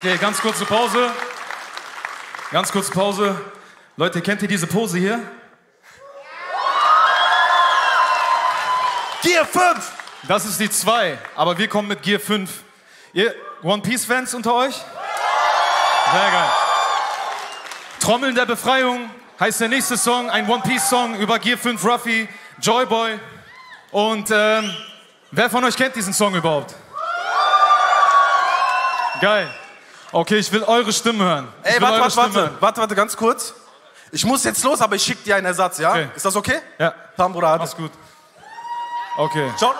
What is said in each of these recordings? Okay, ganz kurze Pause. Ganz kurze Pause. Leute, kennt ihr diese Pose hier? Gear 5! Das ist die 2, aber wir kommen mit Gear 5. Ihr One Piece Fans unter euch? Sehr geil. Trommeln der Befreiung heißt der nächste Song, ein One Piece Song über Gear 5 Ruffy, Joy Boy. Und wer von euch kennt diesen Song überhaupt? Geil. Okay, ich will eure Stimme hören. Ey, warte, ganz kurz. Ich muss jetzt los, aber ich schicke dir einen Ersatz, ja? Okay. Ist das okay? Ja. Tam, Bruder, alles gut. Okay. Ciao.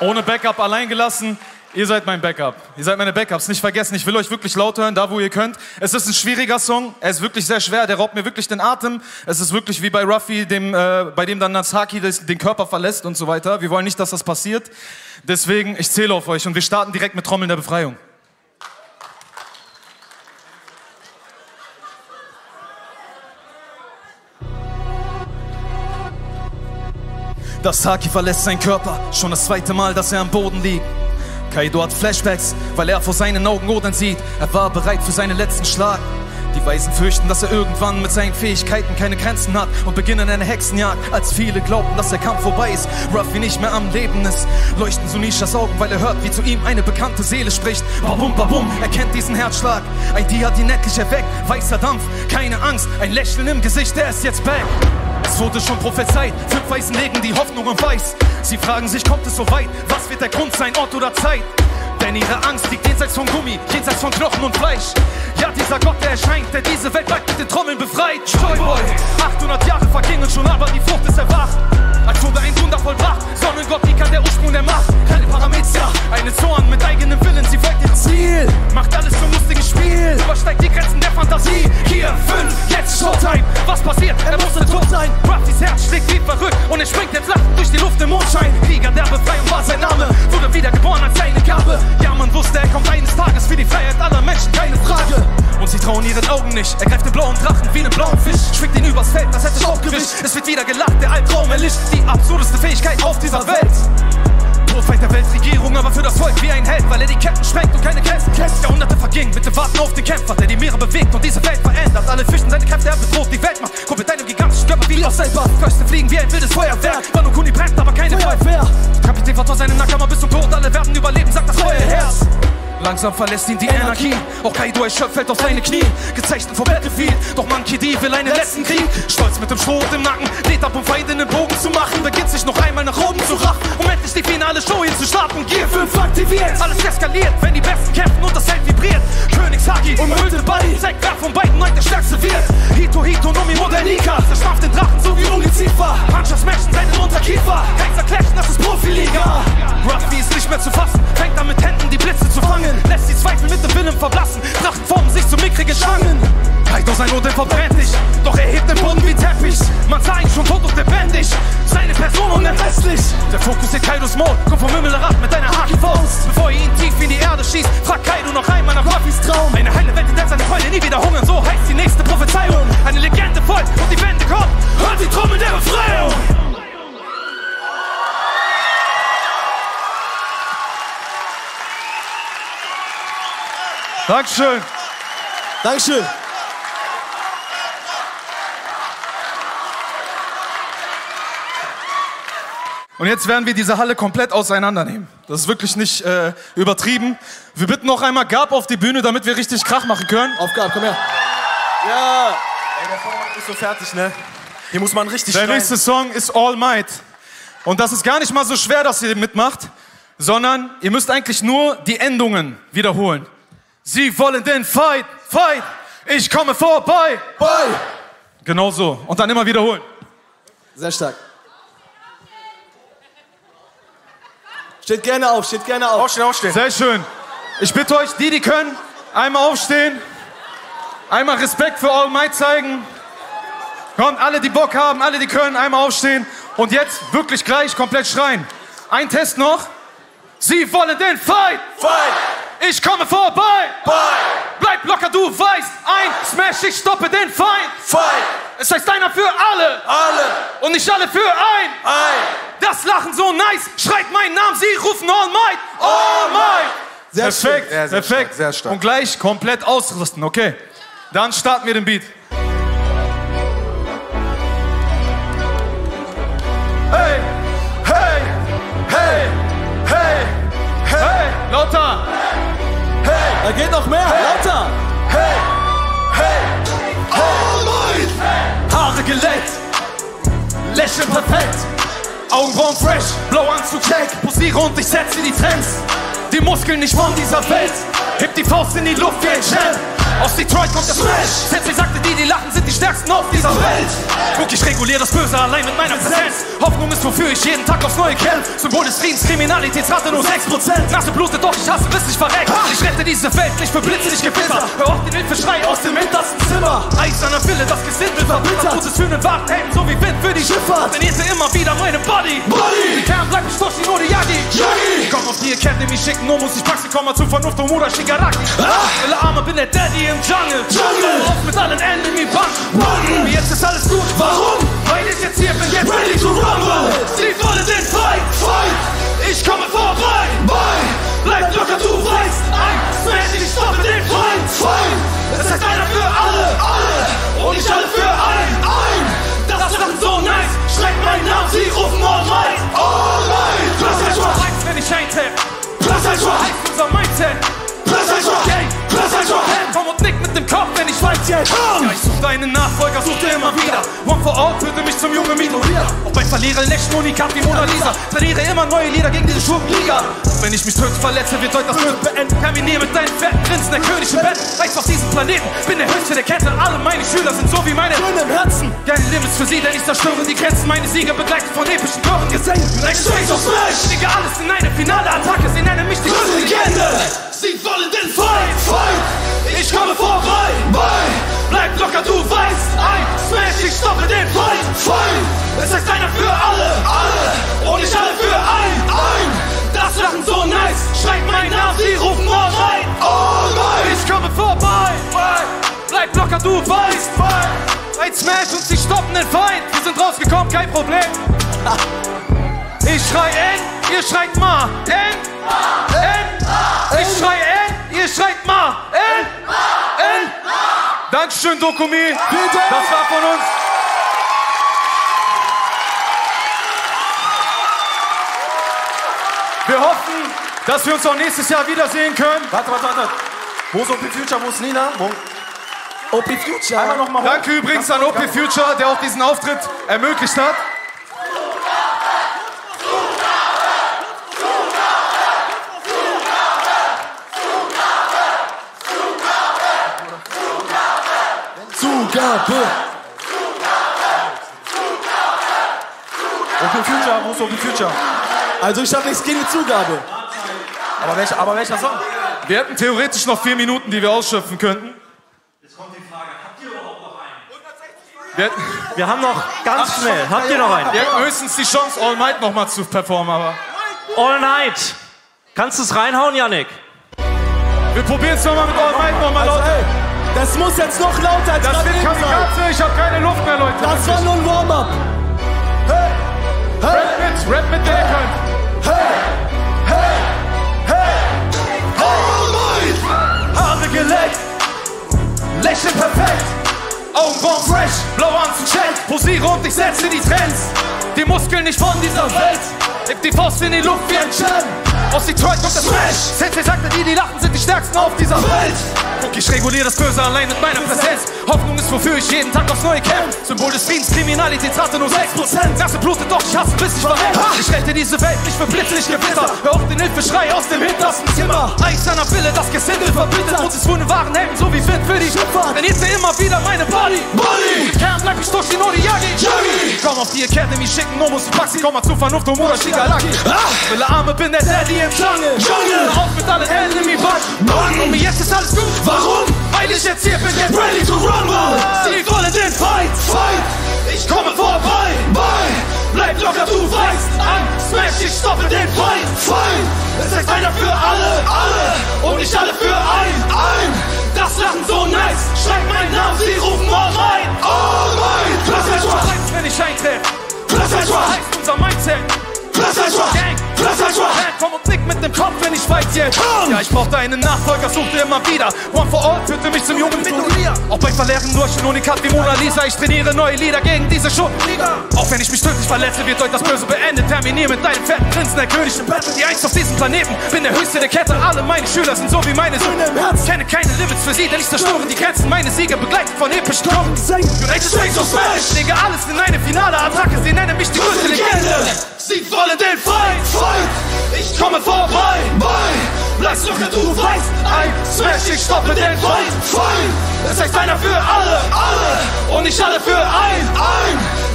Ohne Backup, allein gelassen. Ihr seid mein Backup. Ihr seid meine Backups. Nicht vergessen, ich will euch wirklich laut hören, da wo ihr könnt. Es ist ein schwieriger Song. Er ist wirklich sehr schwer. Der raubt mir wirklich den Atem. Es ist wirklich wie bei Ruffy, bei dem dann Natsaki den Körper verlässt und so weiter. Wir wollen nicht, dass das passiert. Deswegen, ich zähle auf euch und wir starten direkt mit Trommeln der Befreiung. Natsaki verlässt seinen Körper, schon das zweite Mal, dass er am Boden liegt. Kaido hat Flashbacks, weil er vor seinen Augen Odin sieht. Er war bereit für seinen letzten Schlag. Die Weisen fürchten, dass er irgendwann mit seinen Fähigkeiten keine Grenzen hat und beginnen eine Hexenjagd, als viele glaubten, dass der Kampf vorbei ist, Ruffy nicht mehr am Leben ist. Leuchten Sunishas Augen, weil er hört, wie zu ihm eine bekannte Seele spricht. Babum, babum, er kennt diesen Herzschlag. Ein D hat ihn endlich erweckt, weißer Dampf, keine Angst, ein Lächeln im Gesicht, er ist jetzt back. Es wurde schon prophezeit, 5 Weisen legen die Hoffnung im Weiß. Sie fragen sich, kommt es so weit? Was wird der Grund sein, Ort oder Zeit? Denn ihre Angst liegt jenseits von Gummi, jenseits von Knochen und Fleisch. Ja, dieser Gott, der erscheint, der diese Welt bald mit den Trommeln befreit. Joy Boy, 800 Jahre vergingen schon, aber die Frucht ist erwacht. Als wurde ein Wunder vollbracht, Sonnengott, die kann der Ursprung der Macht. Keine Parameter, eine Zorn mit eigenem Willen, sie folgt ihrem Ziel. Macht alles zum lustigen Spiel, übersteigt die Grenzen der Fantasie. Hier, 5, jetzt Showtime, was passiert? Er musste tot sein. Ruffys Herz schlägt wie verrückt und er springt jetzt lachend durch die Luft im Mondschein. Krieger der Befreiung war sein Name, wurde wiedergeboren als seine Gabe. Ja, man wusste, er kommt eines Tages für die Freiheit aller Menschen, keine Frage. Und sie trauen ihren Augen nicht, er greift den blauen Drachen wie einen blauen Fisch. Schwingt ihn übers Feld, das hätte ich auch gewischt. Es wird wieder gelacht, der Albtraum erlischt, die absurdeste Fähigkeit auf dieser Welt. Profeit der Weltregierung, aber für das Volk wie ein Held, weil er die Ketten sprengt und keine Grenzen kennt. Jahrhunderte vergingen, bitte warten auf den Kämpfer, der die Meere bewegt und diese Welt verändert. Alle fürchten seine Kräfte, er bedroht die Weltmacht, kommt mit einem gigantischen Körper wie aus selber. Köste fliegen wie ein wildes Feuerwerk, Wano Kuni brennt, aber keine Feuerwehr. Kapitän war vor seinem Nackermann bis zum Tod, alle werden überleben, sagt das Feuerherz. Langsam verlässt ihn die Energie, auch Kaido erschöpft fällt auf seine Knie, gezeichnet vom Battlefield, doch Monkey D will einen letzten Krieg. Stolz mit dem Schrot im Nacken, lädt ab, um weit in den Bogen zu machen, beginnt sich noch einmal nach oben zu raffen, um endlich die finale Show hier zu starten. Gear 5 aktiviert, alles eskaliert, wenn die Besten kämpfen und das Feld vibriert. Königs Hagi und Müll den Ball, zeigt wer von beiden heute der Stärkste wird. Hito Hito Nomi Modernika, zerstampft den Drachen so wie Uli Zifa. Puncher smashen seinen Unterkiefer, Hexer klatschen, das ist Profiliga. Ruffy ist nicht mehr zu fassen, fängt an mit Händen die Blitze zu fangen. Lässt die Zweifel mit dem Willen verblassen, Drachen formen sich zu mickrigen Schlangen. Kaido sein Odin verbrennt dich, doch er hebt den Boden wie Teppich. Man sah ihn schon tot und lebendig, seine Person unermesslich. Der Fokus in Kaidos Mond, kommt vom Himmel herab mit deiner Haki-Faust. Bevor ihr ihn tief in die Erde schießt, fragt Kaido noch einmal nach Ruffys Traum. Eine heile Welt, in der seine Freunde nie wieder hungern, so heißt die nächste Prophezeiung. Eine Legende folgt und die Wende kommt, hört die Trommel der Befreiung. Dankeschön. Dankeschön. Und jetzt werden wir diese Halle komplett auseinandernehmen. Das ist wirklich nicht übertrieben. Wir bitten noch einmal Gab auf die Bühne, damit wir richtig Krach machen können. Auf Gab, komm her. Ja. Ey, der Vorhang ist so fertig, ne? Hier muss man richtig schreien. Der nächste Song ist All Might. Und das ist gar nicht mal so schwer, dass ihr mitmacht, sondern ihr müsst eigentlich nur die Endungen wiederholen. Sie wollen den Fight, Fight, ich komme vorbei, bye. Genau so. Und dann immer wiederholen. Sehr stark. Steht gerne auf, steht gerne auf. Aufstehen, aufstehen. Sehr schön. Ich bitte euch, die können, einmal aufstehen, einmal Respekt für All Might zeigen. Kommt, alle, die Bock haben, alle, die können, einmal aufstehen. Und jetzt wirklich gleich komplett schreien. Ein Test noch. Sie wollen den Fight, Fight. Ich komme vorbei! Bye. Bleib locker, du weißt! Ein Smash, ich stoppe den Feind! Fight. Es heißt einer für alle! Alle! Und nicht alle für ein! Ein! Das Lachen so nice! Schreit meinen Namen, sie rufen All Might! All Might! Sehr perfekt, sehr, sehr perfekt. Stark, sehr stark. Und gleich komplett ausrüsten, okay? Dann starten wir den Beat. Hey, hey, hey, hey, hey, lauter. Hey, da geht noch mehr, hey, lauter. Hey, hey, hey. All Might. Hey. Haare geleckt, Lächeln perfekt, Augenbrauen fresh, Blauanzug check, posiere und ich setze die Trends. Die Muskeln nicht von dieser Welt, heb die Faust in die Luft wie ein Shell. Aus Detroit kommt der Smash. Sensei sagte, die lachen, sind die stärksten auf dieser Welt. Guck, ich reguliere das Böse allein mit meiner Präsenz. Hoffnung ist, wofür ich jeden Tag aufs Neue kämpfe. Symbol des Friedens, Kriminalitätsrate nur 6%. Nase blutet, doch ich hasse, bis ich verreck. Ich rette diese Welt nicht für Blitze, nicht Gewitter. Hör auf den Hilfeschrei aus dem hintersten Zimmer. Eis an der Wille, das Gesindel verbittert. Gutes Fühlen wagt, hey, so wie Wind für die Schifffahrt. Trainierte immer wieder meine Body. Die Kern bleibt nicht durch, nur die Yagi. Komm auf die Academy schicken, nur muss ich packen. Komm mal zur Vernunft, um oder Shigaraki. Alle Arme bin der Daddy im Jungle. Auf mit allen Enemy-Banken. Jetzt ist alles gut. Warum? Weil ich jetzt hier bin, jetzt ready to rumble. Sie wollen den Fight, Fight. Ich komme vorbei, bye. Bleib locker, du weißt, ein Smash, ich stoppe den Fight, Fight. Es heißt einer für alle, alle. Und nicht alle für ein. Das ist so nice. Schreib meinen Namen, sie rufen All Might. All Might. Plus ein Schwarz, wenn ich eintapp. Plus ein Schwarz, unser Mindset. Plus ein Schwarz, plus ein Schwarz. Komm und nick mit dem Kopf, wenn ich weiß jetzt. Ja, ich such deinen Nachfolger, such dir immer wieder. One for all, töte mich zum jungen Minorier. Auch mein Verlierer lächelt nur die Kapi Mona Lisa. Verliere immer neue Lieder gegen diese Schurkenliga. Wenn ich mich tödlich verletze, wird heute das Töten beenden. Kaminier mit deinen fetten Grinsen, der König im Bett. Reicht auf diesen Planeten, bin der Höchste der Kette. Alle meine Schüler sind so wie meine Söhne im Herzen. Dein Leben ist für sie, denn ich zerstöre die Grenzen. Meine Sieger begleitet von epischen Chören Gesängen. Ein Smash of Smash! Schicke alles in eine finale Attacke, sie nennen mich die größte Legende. Sie wollen den Fight, Fight! Ich komme vorbei, bye. Bleib locker, du weißt, ein Smash, ich stoppe den Fight, Fight. Es heißt einer für alle, alle. Und nicht alle für ein. Das Lachen so nice, schreibt meinen Namen, sie rufen All Might. All Might. Ich komme vorbei, bye. Bleib locker, du weißt, bye. Ein Smash und sie stoppen den Fight. Wir sind rausgekommen, kein Problem. Ich schrei N, ihr schreit Ma. N, N. Ich schrei N, ihr schreit Ma. N, N. Dankeschön, DoKomi. Das war von uns. Wir hoffen, dass wir uns auch nächstes Jahr wiedersehen können. Warte. Wo ist Op Future? Wo ist Nina? Wo? Op Future. Einmal noch mal hoch. Danke übrigens an Op Future, der auch diesen Auftritt ermöglicht hat. Zugabe! Op Future, wo ist Op Future? Also ich habe nichts gegen die Zugabe. Aber welcher Song? Wir hätten theoretisch noch 4 Minuten, die wir ausschöpfen könnten. Jetzt kommt die Frage, habt ihr überhaupt noch einen? Wir haben noch ganz schnell, habt ihr noch einen? Wir hätten höchstens die Chance, All Might nochmal zu performen, aber... All Night! Kannst du es reinhauen, Yannick? Wir probieren es nochmal mit All Might nochmal lauter. Also, das muss jetzt noch lauter als das wird Kamikaze, ich habe keine Luft mehr, Leute. Das war nur ein Warm-Up. Hey! Hey! Rap mit der Köln! Geleckt, Lächeln perfekt, Augenbrauen fresh, Blauanzug check, posiere und ich setze die Trends. Die Muskeln nicht von dieser Welt, heb die Faust in die Luft wie ein Champ. Aus Detroit kommt der Smash, Sensei sagte, die lachen, sind die stärksten auf dieser Welt. Guck, ich reguliere das Böse allein mit meiner Präsenz. Hoffnung ist, wofür ich jeden Tag aufs Neue kämpfe. Symbol des Friedens, Kriminalitätsrate nur 6%. Nase blutet, doch ich hasse, bis ich verreck. Ich rette diese Welt nicht für Blitze, nicht Gewitter. Hör auf den Hilfeschrei aus dem hintersten Zimmer. Eis an der Wille, das Gesindel verbittert. Uns ist Wunden wahren Helden, so wie Wind für die Schifffahrt. Denn jetzt immer wieder meine Body. Im Kern bleib ich durch die Nori Yagi. Komm auf die Academy schicken, nur muss ich packen. Komm mal zur Vernunft, um oder Shigaraki. Wille Arme bin der Daddy im Jungle. Auf mit allen Enemy-Banken. Und mir jetzt ist alles gut. Warum? Weil ich jetzt hier bin, jetzt ready to rumble. Sie wollen den Fight, Fight. Ich komme vorbei, bye. Bleib locker, du weißt, ein Smash, ich stoppe den Fight, Fight. Es heißt einer für alle, alle. Und nicht alle für ein. Das Lachen so nice, schreib meinen Namen, sie rufen All Might. All Might. Plus ein Schwarz, wenn ich eintreffe. Plus ein Schwarz, heißt unser Mindset. Plus ein Schwarz, Gang. Plus ein Schwarz, komm und nick mit im Kopf, wenn ich fight jetzt. Ja, ich brauchte einen Nachfolger, suchte immer wieder. One for all führte mich zum Jungen mit Noria. Auch bei Verlehren nur ich und ich hab wie Mona Lisa. Ich trainiere neue Lieder gegen diese Schurkenliga. Auch wenn ich mich tödlich verletze, wird euch das Böse beendet. Terminier mit deinem fetten Prinzen, der König im Battle. Die Eins auf diesem Planeten, bin der höchste der Kette. Alle meine Schüler sind so wie meine Söhne im Herzen. Kenne keine Limits für sie, denn ich zerstöre die Grenzen. Meine Siege begleitet von epischen Knochen. Ich lege alles in eine finale Attacke. Sie nennen mich die größte Legende. Sie wollen den Fight, Fight, ich komme vorbei, bye, bleibst locker, du weißt, ein Smash, ich stoppe den Fight, Fight, das heißt einer für alle, alle, und nicht alle für ein,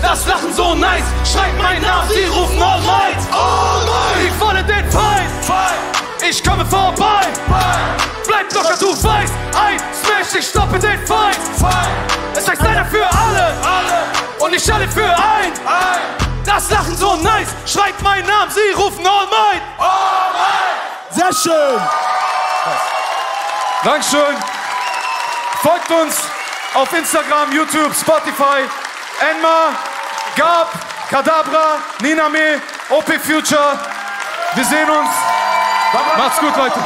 das Lachen so nice, schreibt meinen Namen, die rufen All Might, All Might, ich wollen den Fight, Fight, ich komme vorbei, bye, bleib locker, du weißt, ein Smash, ich stoppe den Fight, Fight, das heißt einer für alle, alle, und nicht alle für ein, das Lachen so nice, schreibt meinen Namen, sie rufen All Might! All Might! Sehr schön! Dankeschön! Folgt uns auf Instagram, YouTube, Spotify, Enma, Gab, Kadabra, Ninami, Op Future. Wir sehen uns. Macht's gut, Leute!